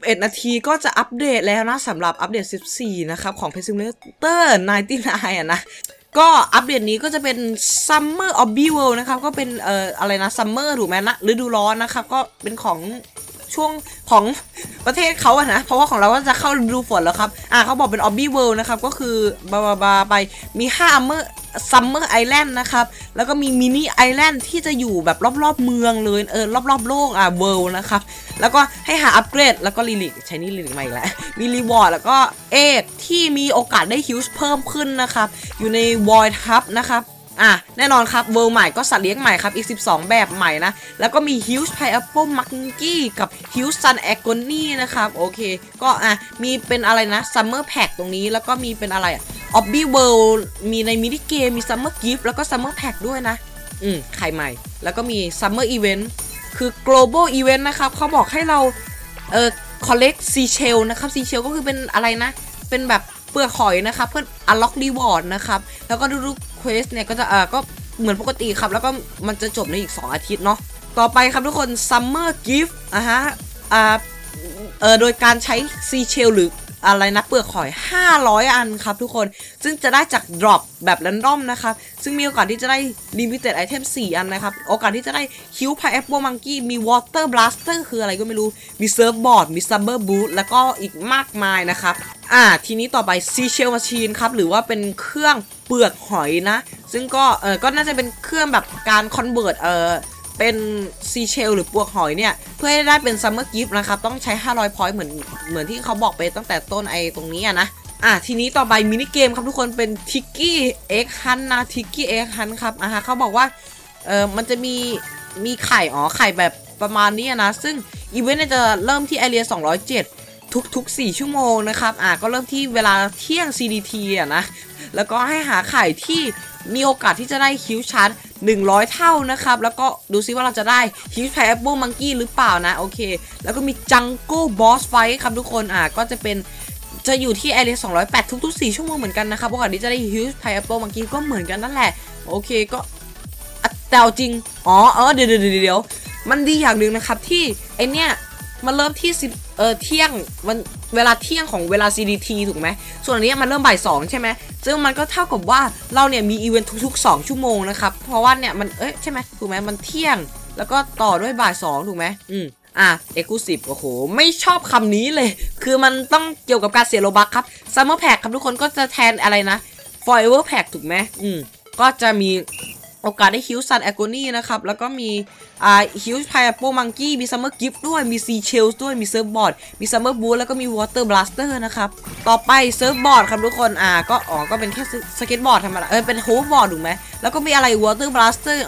11 นาทีก็จะอัปเดตแล้วนะสำหรับอัปเดต14นะครับของ Pet Simulator 99 อ่ะนะก็อัปเดตนี้ก็จะเป็น Summer Obby World นะครับก็เป็นอะไรนะ Summer ถูกไหมนะฤดูร้อนนะครับก็เป็นของช่วงของประเทศเขาอะนะเพราะว่าของเราก็จะเข้าฤดูฝนแล้วครับเขาบอกเป็น Obby World นะครับก็คือบาบาไปมี5 Summer Island นะครับแล้วก็มี Mini Island ที่จะอยู่แบบรอบๆเมืองเลยรอบๆโลกWorld นะครับแล้วก็ให้หาอัปเกรดแล้วก็ลีลิกใช้นี่ลีลิกมาอีกแล้วมีรีวอร์ดแล้วก็เอทที่มีโอกาสได้ฮิวส์เพิ่มขึ้นนะครับอยู่ใน Void Hub นะครับแน่นอนครับเวิร์ลใหม่ก็สัตว์เลี้ยงใหม่ครับอีก12แบบใหม่นะแล้วก็มีฮิวส์ไพแอปเปิลมักกี้กับฮิวส์ซันแอคโกนี่นะครับโอเคก็มีเป็นอะไรนะซัมเมอร์แพ็คตรงนี้แล้วก็มีเป็นอะไรObby World มีในมินิเกมมีซัมเมอร์กิฟต์แล้วก็ซัมเมอร์แพ็คด้วยนะใครใหม่แล้วก็มีซัมเมอร์อีเวนต์คือ global event นะครับเขาบอกให้เราcollect seashell นะครับ seashell ก็คือเป็นอะไรนะเป็นแบบเปลือกหอยนะครับเพื่อ unlock reward นะครับแล้วก็ดูๆ quest เนี่ยก็จะก็เหมือนปกติครับแล้วก็มันจะจบในอีก2อาทิตย์เนาะต่อไปครับทุกคน summer gift โดยการใช้ seashell หรืออะไรนะเปลือกหอย500อันครับทุกคนซึ่งจะได้จาก drop แบบ random นะครับซึ่งมีโอกาสที่จะได้ limited item 4อันนะครับโอกาสที่จะได้คิวพายแอปเปิลมังกี้มี water blaster คืออะไรก็ไม่รู้มี surfboard มี summer boot แล้วก็อีกมากมายนะครับทีนี้ต่อไป Summer Obby World ครับหรือว่าเป็นเครื่องเปลือกหอยนะซึ่งก็น่าจะเป็นเครื่องแบบการคอนเวิร์ตเป็นซีเชลหรือปลวกหอยเนี่ยเพื่อให้ได้เป็นซัมเมอร์กิฟต์นะครับต้องใช้500 point เหมือนที่เขาบอกไปตั้งแต่ต้นไอตรงนี้นะทีนี้ต่อไปมินิเกมครับทุกคนเป็น Ticky Egg Hunt นะ Ticky Egg Hunt ครับเขาบอกว่ามันจะมีไข่ไข่แบบประมาณนี้นะซึ่งอีเวนต์จะเริ่มที่ Area 207ทุกๆ4ชั่วโมงนะครับก็เริ่มที่เวลาเที่ยง CDT อ่ะนะแล้วก็ให้หาไข่ที่มีโอกาสที่จะได้คิวชัน100 เท่านะครับแล้วก็ดูซิว่าเราจะได้ฮิวส์ไพแอปเปิลมังกี้หรือเปล่านะโอเคแล้วก็มีจังโก้บอสไฟท์ครับทุกคนก็จะเป็นจะอยู่ที่ Area 208ทุกๆ4ชั่วโมงเหมือนกันนะครับโอกาสที่จะได้ฮิวส์ไพแอปเปิลมังกี้ก็เหมือนกันนั่นแหละโอเคก็แต่จริงเดี๋ยวมันดีอย่างหนึ่งนะครับที่ไอเนี้ยมันเริ่มที่เที่ยงมันเวลาเที่ยงของเวลา CDT ถูกไหมส่วนอันนี้มันเริ่มบ่าย2ใช่ไหมซึ่งมันก็เท่ากับว่าเราเนี่ยมีอีเวนต์ทุกๆ2ชั่วโมงนะครับเพราะว่าเนี่ยมันใช่ไหมถูกไหมมันเที่ยงแล้วก็ต่อด้วยบ่าย2ถูกไหมExclusive โอ้โหไม่ชอบคำนี้เลยคือมันต้องเกี่ยวกับการเสียโลบัคครับ Summer Pack ครับทุกคนก็จะแทนอะไรนะ Forever Pack ถูกไหมก็จะมีโอกาสได้ฮิวซันแอโกนี่นะครับแล้วก็มีฮิวส์ไพแอปเปิลมังกี้มีซัมเมอร์กิฟต์ด้วยมีซีเชลส์ด้วยมีเซิร์ฟบอร์ดมีซัมเมอร์บูทแล้วก็มีวอเตอร์บลัสเตอร์นะครับต่อไปเซิร์ฟบอร์ดครับทุกคนก็ก็เป็นแค่สเก็ตบอร์ดธรรมดาเป็นโฮบอร์ดถูกไหมแล้วก็มีอะไรวอเตอร์บลัสเตอร์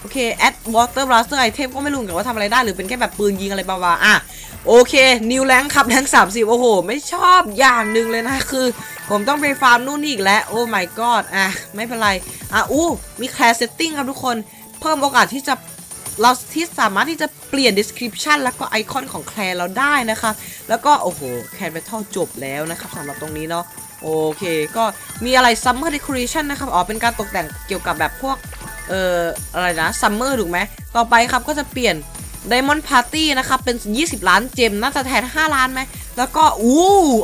โอเคแอดวอเตอร์บลัสเตอร์ไอเทมก็ไม่รู้เหมือนกันว่าทำอะไรได้หรือเป็นแค่แบบปืนยิงอะไรบาๆโอเคนิวแรงครับแรง30โอ้โหไม่ชอบอย่างหนึ่งเลยนะคือผมต้องไปฟาร์มนู่นนี่อีกแล้วโอ้ my god ไม่เป็นไรมีแคลสเซตติ้งครับทุกคนเพิ่มโอกาสที่จะเราที่สามารถที่จะเปลี่ยน description แล้วก็ไอคอนของแคลร์เราได้นะครับแล้วก็โอ้โหแคลร์แบทเทิลจบแล้วนะครับสำหรับตรงนี้เนาะโอเคก็มีอะไร summer decoration นะครับเป็นการตกแต่งเกี่ยวกับแบบพวกอะไรนะ summer ถูกไหมต่อไปครับก็จะเปลี่ยน Diamond Party นะครับเป็น20ล้านเจมน่าจะแทน5ล้านไหมแล้วก็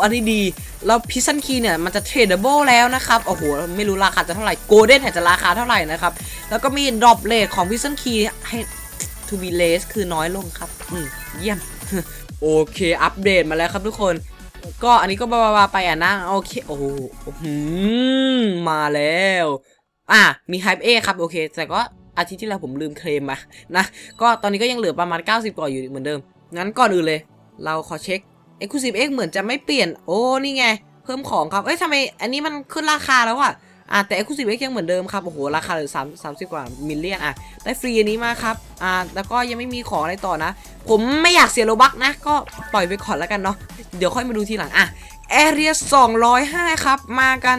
อันนี้ดีแล้วพิซซันคีเนี่ยมันจะเทรดเดเบิลแล้วนะครับโอ้โหไม่รู้ราคาจะเท่าไหร่โกลเด้นเนี่ยจะราคาเท่าไหร่นะครับแล้วก็มีดรอปเลทของพิซซันคีให้ to be less คือน้อยลงครับเยี่ยมโอเคอัปเดตมาแล้วครับทุกคนก็อันนี้ก็บาไปนะโอเคโอ้โหมาแล้วมีไฮเอครับโอเคแต่ก็อาทิตย์ที่แล้วผมลืมเคลมมานะก็ตอนนี้ก็ยังเหลือประมาณ90กว่าอยู่เหมือนเดิมงั้นก่อนอื่นเลยเราขอเช็ค Exclusive X เหมือนจะไม่เปลี่ยนโอ้นี่ไงเพิ่มของครับทำไมอันนี้มันขึ้นราคาแล้วแต่ Exclusive X ยังเหมือนเดิมครับโอ้โหราคาเหลือ30กว่ามิลเลียนได้ฟรีอันนี้มาครับแล้วก็ยังไม่มีของอะไรต่อนะผมไม่อยากเสียโลบัคนะก็ปล่อยไปก่อนแล้วกันเนาะเดี๋ยวค่อยมาดูทีหลังArea 205ครับมากัน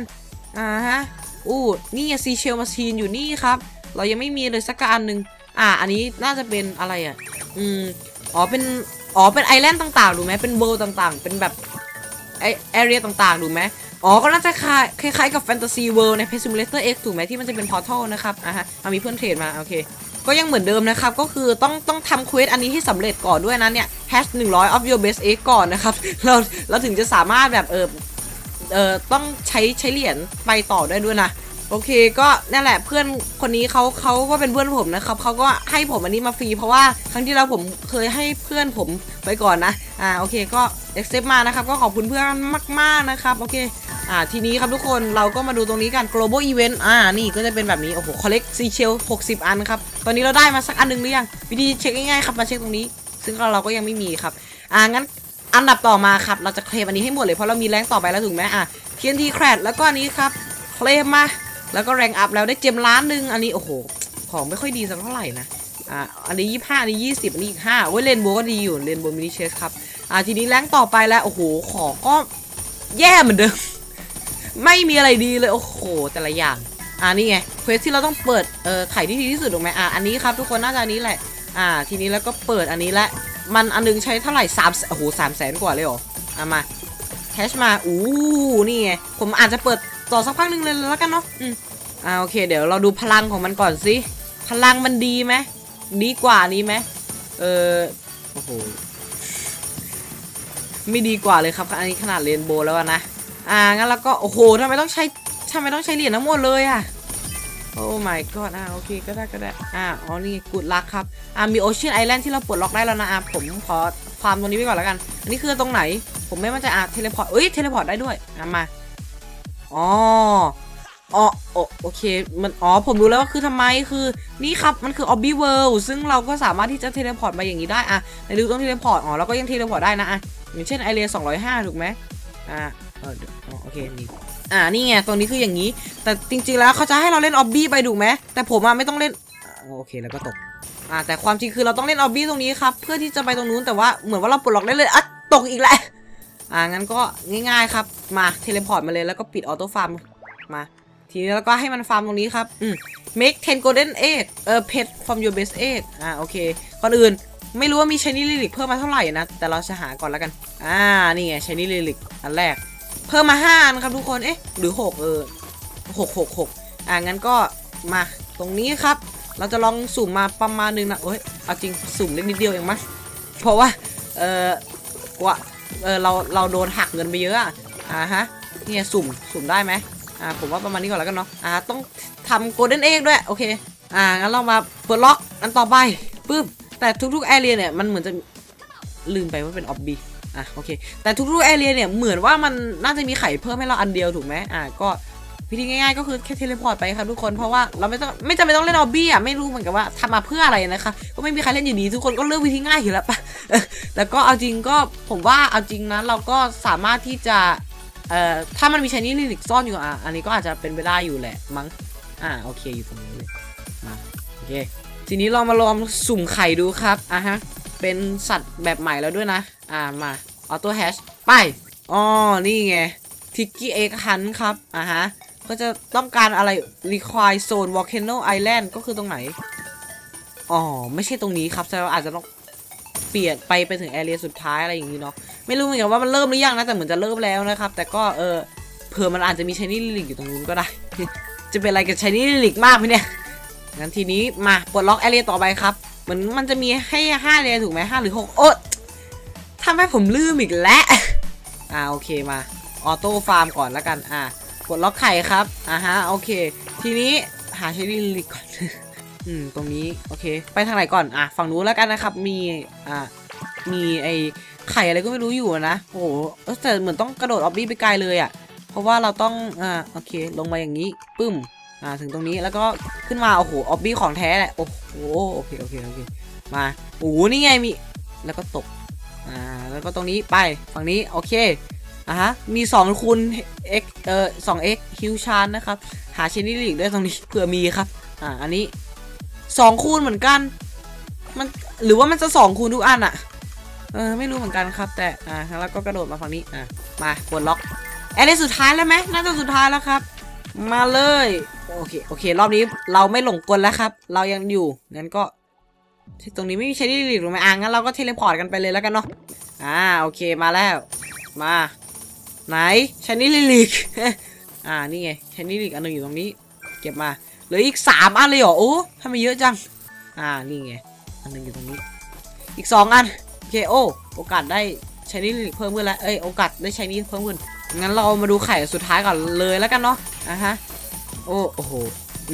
นี่ซีเชลมาชีนอยู่นี่ครับเรายังไม่มีเลยสักอันหนึ่งอันนี้น่าจะเป็นอะไรเป็นไอแลนด์ต่างๆดูไหมเป็นเวิลด์ต่างๆเป็นแบบไอแอเรียต่างๆดูไหมก็น่าจะคล้ายๆกับแฟนตาซีเวิลด์ใน Pet Simulator X ถูกไหมที่มันจะเป็นพอร์ทัลนะครับมีเพื่อนเทรดมาโอเค ก็ยังเหมือนเดิมนะครับก็คือต้องทำเควสอันนี้ให้สำเร็จก่อนด้วยนะเนี่ย #100 of your best egg ก่อนนะครับเราถึงจะสามารถแบบต้องใช้เหรียญไปต่อได้ด้วยนะโอเคก็นั่นแหละเพื่อนคนนี้เขาก็เป็นเพื่อนผมนะครับเขาก็ให้ผมอันนี้มาฟรีเพราะว่าครั้งที่แล้วผมเคยให้เพื่อนผมไปก่อนนะโอเคก็ accept มานะครับก็ขอบคุณเพื่อนมากๆนะครับโอเคทีนี้ครับทุกคนเราก็มาดูตรงนี้กัน global event นี่ก็จะเป็นแบบนี้โอ้โห collect seashell 60 อันครับตอนนี้เราได้มาสักอันนึงหรือยังวิธีเช็คง่ายๆครับมาเช็คตรงนี้ซึ่งเราก็ยังไม่มีครับงั้นอันดับต่อมาครับเราจะเคลมอันนี้ให้หมดเลยเพราะเรามีแรงต่อไปแล้วถูกไหมTNT crash แล้วก็อันนี้ครับเคลมมาแล้วก็แรงอัพแล้วได้เจม1,000,000อันนี้โอ้โหของไม่ค่อยดีสักเท่าไหร่นะอันนี้25อันนี้20อันนี้อีก5โอ้ยเรนโบว์ก็ดีอยู่เรนโบว์มินิเชสครับทีนี้แรงต่อไปแล้วโอ้โหของก็แย่เหมือนเดิม ไม่มีอะไรดีเลยโอ้โหแต่ละอย่างนี่ไงเควสที่เราต้องเปิดไข่ที่ดีที่สุดถูกไหมอันนี้ครับทุกคนน่าจะอันนี้แหละทีนี้แล้วก็เปิดอันนี้และมันอันนึงใช้เท่าไหร่300,000โอ้โห300,000กว่าเลยเหรอมาแคชมาอู้นี่ไงผมอาจจะเปิดต่อสักพักนึงเลยแล้วกันเนาะโอเคเดี๋ยวเราดูพลังของมันก่อนสิพลังมันดีไหมดีกว่านี้ไหมโอ้โหไม่ดีกว่าเลยครับอันนี้ขนาดเรนโบว์แล้วนะงั้นแล้วก็โอ้โหทำไมต้องใช้เหรียญทั้งหมดเลยอะโอ้ my god โอเคก็ได้อ๋อนี่กูดลักครับมีโอเชียนไอแลนด์ที่เราปลดล็อกได้แล้วนะผมขอความตรงนี้ไปก่อนแล้วกันอันนี้คือตรงไหนผมไม่มั่นใจเทเลพอร์ตเอ้ยเทเลพอร์ตได้ด้วยมาอ๋อโอเคมันผมรู้แล้วว่าคือทำไมคือนี่ครับมันคือ Obby World ซึ่งเราก็สามารถที่จะเทเลพอร์ตไปอย่างนี้ได้ในดูต้องเทเลพอร์ตเราก็ยังเทเลพอร์ตได้นะอย่างเช่น Area 205ถูกไหมโอเคนี่นี่ไงตรงนี้คืออย่างนี้แต่จริงๆแล้วเขาจะให้เราเล่นออบบี้ไปถูกไหมแต่ผมไม่ต้องเล่นโอเคแล้วก็ตกแต่ความจริงคือเราต้องเล่นออบบี้ตรงนี้ครับเพื่อที่จะไปตรงนู้นแต่ว่าเหมือนว่าเราปลดล็อกได้เลยตกอีกแหละงั้นก็ง่ายๆครับมาเทเลพอร์ตมาเลยแล้วก็ปิดออโต้ฟาร์มมาทีนี้แล้วก็ให้มันฟาร์มตรงนี้ครับmake 10 golden egg pet from your best eggโอเคก่อนอื่นไม่รู้ว่ามีชายนิลิลิกเพิ่มมาเท่าไหร่นะแต่เราจะหาก่อนแล้วกันนี่ไงชายนิลิลิกอันแรกเพิ่มมา5อันครับทุกคนเอ๊ะหรือ66งั้นก็มาตรงนี้ครับเราจะลองสุ่มมาประมาณนึงนะโอ้ยเอาจริงสุ่มเล็กนิดเดียวเองมั้งเพราะว่าเราโดนหักเงินไปเยอะฮะเนี่ยสุ่มได้ไหมผมว่าประมาณนี้ก่อนแล้วกันเนาะต้องทำโกลเด้นเอ็กด้วยโอเคงั้นเรามาเปิดล็อกอันต่อไปปึ๊บแต่ทุกๆแอเรียเนี่ยมันเหมือนจะลืมไปว่าเป็นออบบี้โอเคแต่ทุกๆแอเรียเนี่ยเหมือนว่ามันน่าจะมีไข่เพิ่มให้เราอันเดียวถูกไหมก็วิธีง่ายๆก็คือแค่เทเลพอร์ตไปครับทุกคนเพราะว่าเราไม่จำเป็นต้องเล่นออบบี้ไม่รู้เหมือนกันว่าทำมาเพื่ออะไรนะคะก็ไม่มีใครเล่นอยู่ดีทุกคนก็เลือกวิธีง่ายอยู่แล้วปะแต่ก็เอาจริงก็ผมว่าเอาจริงนะเราก็สามารถที่จะถ้ามันมีชนิดลิลิกซ่อนอยู่อันนี้ก็อาจจะเป็นไปได้อยู่แหละมั้งโอเคอยู่ตรงนี้เลยมาโอเคทีนี้เรามาลองสุ่มไข่ดูครับฮะเป็นสัตว์แบบใหม่แล้วด้วยนะมาออโต้แฮชไปอ๋อนี่ไงทิกกี้เอ็กฮันครับฮะก็จะต้องการอะไร require zone volcano island ก็คือตรงไหนอ๋อไม่ใช่ตรงนี้ครับแต่อาจจะต้องเปลี่ยนไปถึงแอเรียสุดท้ายอะไรอย่างนี้เนาะไม่รู้เหมือนกันว่ามันเริ่มหรือยังนะแต่เหมือนจะเริ่มแล้วนะครับแต่ก็เผื่อมันอาจจะมีชายนิลิลิกอยู่ตรงนู้นก็ได้จะเป็นอะไรกับชายนิลิลิกมากไหมเนี่ยงั้นทีนี้มาปลดล็อกแอเรียต่อไปครับเหมือนมันจะมีให้5แอเรียถูกไหม5 หรือ 6โอ๊ตทำให้ผมลืมอีกแล้วโอเคมาออโต้ฟาร์มก่อนแล้วกันกดล็อกไข่ครับฮะโอเคทีนี้หาชนิดลิลิกก่อนตรงนี้โอเคไปทางไหนก่อนฝั่งนู้นแล้วกันนะครับมีไอไข่อะไรก็ไม่รู้อยู่นะโอ้โหแต่เหมือนต้องกระโดดออบบี้ไปไกลเลยเพราะว่าเราต้องโอเคลงมาอย่างนี้ปึ้มถึงตรงนี้แล้วก็ขึ้นมาโอ้โหออบบี้ของแท้แหละโอ้โหโอเคมาโอ้โหนี่ไงมีแล้วก็ตกแล้วก็ตรงนี้ไปฝั่งนี้โอเคฮะมี2 คูณ x 2x ฮิวชานนะครับหาชนิดลิกได้ตรงนี้เผื่อมีครับอันนี้2 คูณเหมือนกันมันหรือว่ามันจะ2 คูณทุกอันไม่รู้เหมือนกันครับแต่แล้วก็กระโดดมาฝั่งนี้มาปลดล็อกแอเรียสุดท้ายแล้วไหมน่าจะสุดท้ายแล้วครับมาเลยโอเครอบนี้เราไม่หลงกลแล้วครับเรายังอยู่งั้นก็ตรงนี้ไม่มีชนิดลิกหรือไม่งั้นเราก็เทเลพอร์ตกันไปเลยแล้วกันเนาะโอเคมาแล้วมาไหนชนิดลิกนี่ไงชนิดลิกอันนึงอยู่ตรงนี้เก็บมาเหลืออีก3 อันเลยเหรอโอ้ทำไมเยอะจัง นี่ไงอันนึงอยู่ตรงนี้อีก2อันโอเคโอ้โอกาสได้ใช้นี่เพิ่มขึ้นแล้วเอ้ยโอกาสได้ใช้นี่เพิ่มขึ้นงั้นเรามาดูไข่สุดท้ายก่อนเลยแล้วกันเนาะฮะโอ้โห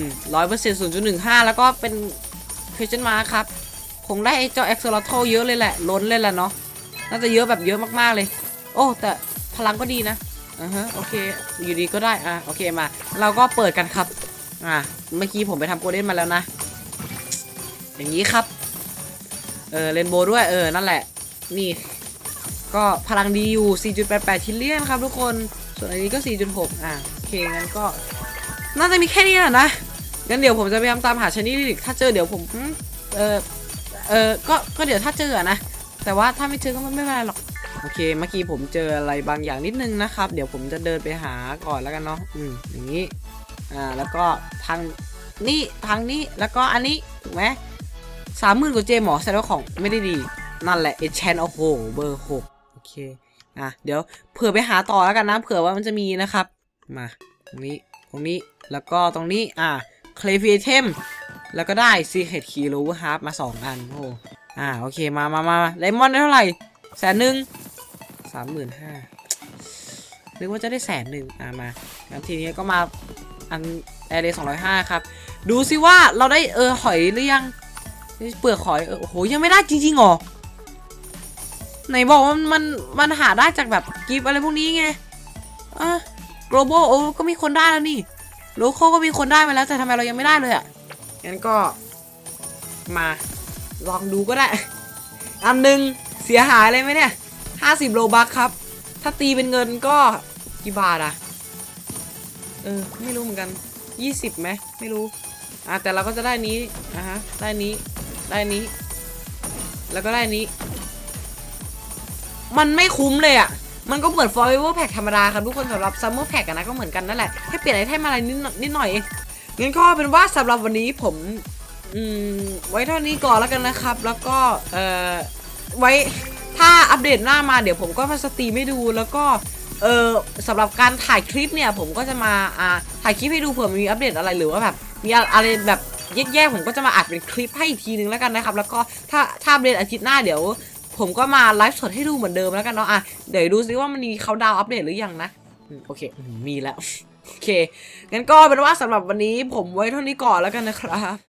100% 0.15 แล้วก็เป็นเพชรมาครับคงได้เจ้าเอ็กซ์ลอโทเยอะเลยแหละล้นเลยแหละเนาะน่าจะเยอะแบบเยอะมากๆเลยโอ้แต่พลังก็ดีนะโอเคอยู่ดีก็ได้โอเคมาเราก็เปิดกันครับเมื่อกี้ผมไปทำโกลเด้นมาแล้วนะอย่างนี้ครับเรนโบว์ด้วยนั่นแหละนี่ก็พลังดีอยู่ 4.88 ทิลเลียนครับทุกคนส่วนอันนี้ก็ 4.6 โอเคงั้นก็น่าจะมีแค่นี้แหละนะงั้นเดี๋ยวผมจะพยายามตามหาชนิดลิกถ้าเจอเดี๋ยวผมก็เดี๋ยวถ้าเจอนะแต่ว่าถ้าไม่เจอก็ไม่เป็นไรหรอกโอเคเมื่อกี้ผมเจออะไรบางอย่างนิดนึงนะครับเดี๋ยวผมจะเดินไปหาก่อนแล้วกันเนาะอย่างนี้แล้วก็ทางนี่ทางนี้แล้วก็อันนี้ถูกไหม30,000กว่าเจมหมอแสดงของไม่ได้ดีนั่นแหละเอชแชนโอ้โหเบอร์6โอเคเดี๋ยวเผื่อไปหาต่อแล้วกันนะเผื่อว่ามันจะมีนะครับมาตรงนี้ตรงนี้แล้วก็ตรงนี้เคลฟีเทมแล้วก็ได้ซีเคทคีรูฮาร์ปมา2อันโอ้โอเคมาไดมอนด์ได้เท่าไหร่100,000 35,000นึกว่าจะได้100,000มางั้นทีนี้ก็มาอันArea 205ครับดูสิว่าเราได้หอยหรือยังเปลือกหอยโอ้โหยังไม่ได้จริงๆหรอไหนบอกว่ามันหาได้จากแบบกิฟอะไรพวกนี้ไงโกลบอลก็มีคนได้แล้วนี่โลโก้ก็มีคนได้มาแล้วแต่ทำไมเรายังไม่ได้เลยงั้นก็มาลองดูก็ได้อันหนึ่งเสียหายเลยไหมเนี่ย50โลบัคครับถ้าตีเป็นเงินก็กี่บาทไม่รู้เหมือนกัน20ไหมไม่รู้แต่เราก็จะได้นี้ได้นี้ได้นี้แล้วก็ได้นี้มันไม่คุ้มเลยมันก็เหมือน Forever Pack ธรรมดาครับทุกคนสำหรับ Summer Pack นะก็เหมือนกันนั่นแหละแค่เปลี่ยนไอเทมอะไรนิดหน่อยเองงั้นก็เป็นว่าสำหรับวันนี้ผมไว้เท่านี้ก่อนแล้วกันนะครับแล้วก็ไว้ถ้าอัปเดตหน้ามาเดี๋ยวผมก็มาสตรีมให้ดูแล้วก็สำหรับการถ่ายคลิปเนี่ยผมก็จะมาถ่ายคลิปให้ดูเผื่อมีอัปเดตอะไรหรือว่าแบบมีอะไรแบบแย่ๆผมก็จะมาอัดเป็นคลิปให้อีกทีนึงแล้วกันนะครับแล้วก็ถ้าอัปเดตอาทิตย์หน้าเดี๋ยวผมก็มาไลฟ์สดให้ดูเหมือนเดิมแล้วกันเนาะเดี๋ยวดูซิว่ามันมีเขาดาวอัปเดตหรือยังนะโอเคมีแล้วโอเคงั้นก็เป็นว่าสำหรับวันนี้ผมไว้เท่านี้ก่อนแล้วกันนะครับ